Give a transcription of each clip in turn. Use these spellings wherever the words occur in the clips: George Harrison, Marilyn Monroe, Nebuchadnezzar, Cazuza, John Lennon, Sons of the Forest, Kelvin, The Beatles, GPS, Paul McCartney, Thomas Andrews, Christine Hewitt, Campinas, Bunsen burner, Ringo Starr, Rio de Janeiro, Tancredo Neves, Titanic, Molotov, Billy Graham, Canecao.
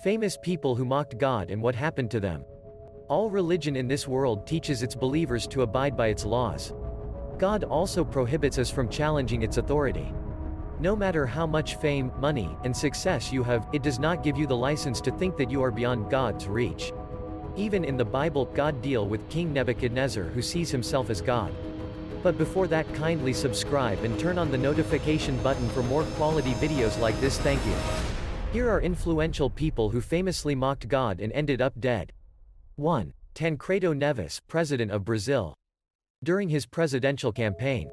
Famous people who mocked God and what happened to them. All religion in this world teaches its believers to abide by its laws. God also prohibits us from challenging its authority. No matter how much fame, money, and success you have, it does not give you the license to think that you are beyond God's reach. Even in the Bible, God deals with King Nebuchadnezzar, who sees himself as God. But before that, kindly subscribe and turn on the notification button for more quality videos like this. Thank you. Here are influential people who famously mocked God and ended up dead. 1. Tancredo Neves, President of Brazil. During his presidential campaign,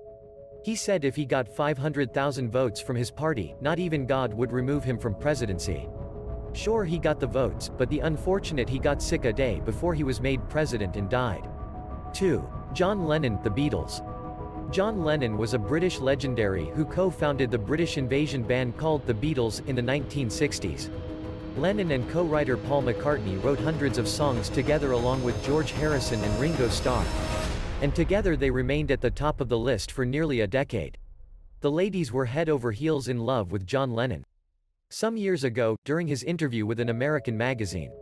he said if he got 500,000 votes from his party, not even God would remove him from presidency. Sure, he got the votes, but the unfortunate, he got sick a day before he was made president and died. 2. John Lennon, The Beatles. John Lennon was a British legendary who co-founded the British invasion band called The Beatles in the 1960s. Lennon and co-writer Paul McCartney wrote hundreds of songs together along with George Harrison and Ringo Starr. And together they remained at the top of the list for nearly a decade. The ladies were head over heels in love with John Lennon. Some years ago, during his interview with an American magazine,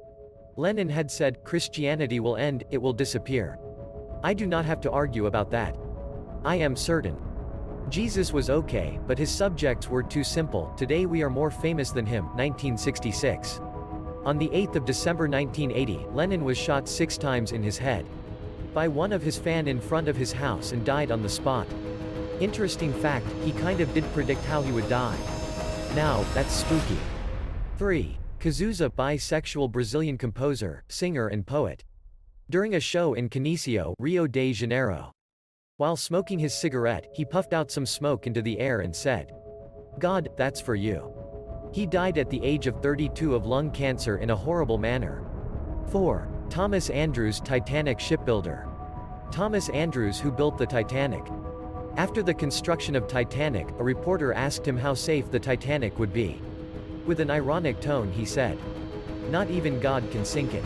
Lennon had said, "Christianity will end, it will disappear. I do not have to argue about that. I am certain. Jesus was okay, but his subjects were too simple. Today we are more famous than him." 1966. On the 8th of December 1980, Lennon was shot 6 times in his head by one of his fans in front of his house and died on the spot. Interesting fact, he kind of did predict how he would die. Now, that's spooky. 3. Cazuza, bisexual Brazilian composer, singer and poet. During a show in Canecao, Rio de Janeiro, while smoking his cigarette, he puffed out some smoke into the air and said, "God, that's for you." He died at the age of 32 of lung cancer in a horrible manner. 4. Thomas Andrews, Titanic shipbuilder. Thomas Andrews, who built the Titanic. After the construction of Titanic, a reporter asked him how safe the Titanic would be. With an ironic tone he said, "Not even God can sink it."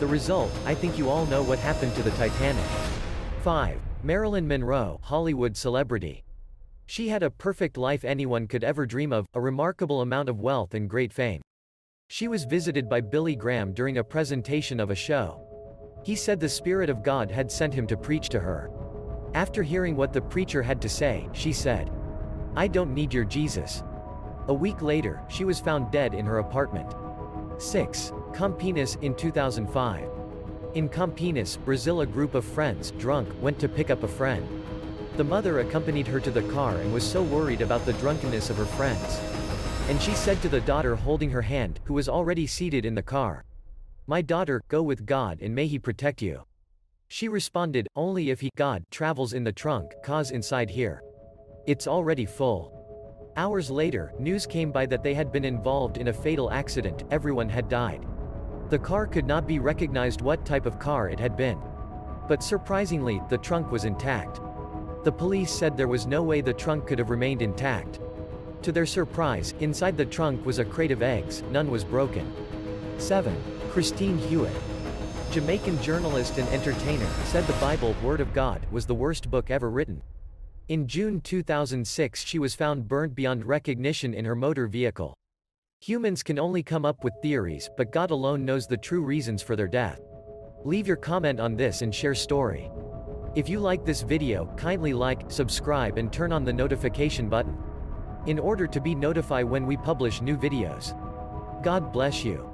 The result, I think you all know what happened to the Titanic. 5. Marilyn Monroe, Hollywood celebrity. She had a perfect life anyone could ever dream of, a remarkable amount of wealth and great fame. She was visited by Billy Graham during a presentation of a show. He said the Spirit of God had sent him to preach to her. After hearing what the preacher had to say, she said, "I don't need your Jesus." A week later, she was found dead in her apartment. 6. Campinas, in 2005. In Campinas, Brazil, a group of friends, drunk, went to pick up a friend. The mother accompanied her to the car and was so worried about the drunkenness of her friends. And she said to the daughter holding her hand, who was already seated in the car, "My daughter, go with God and may He protect you." She responded, "Only if He, God, travels in the trunk, cause inside here. It's already full." Hours later, news came by that they had been involved in a fatal accident, everyone had died. The car could not be recognized what type of car it had been. But surprisingly, the trunk was intact. The police said there was no way the trunk could have remained intact. To their surprise, inside the trunk was a crate of eggs, none was broken. 7. Christine Hewitt, Jamaican journalist and entertainer, said the Bible, Word of God, was the worst book ever written. In June 2006, she was found burnt beyond recognition in her motor vehicle. Humans can only come up with theories, but God alone knows the true reasons for their death. Leave your comment on this and share story. If you like this video, kindly like, subscribe and turn on the notification button in order to be notified when we publish new videos. God bless you.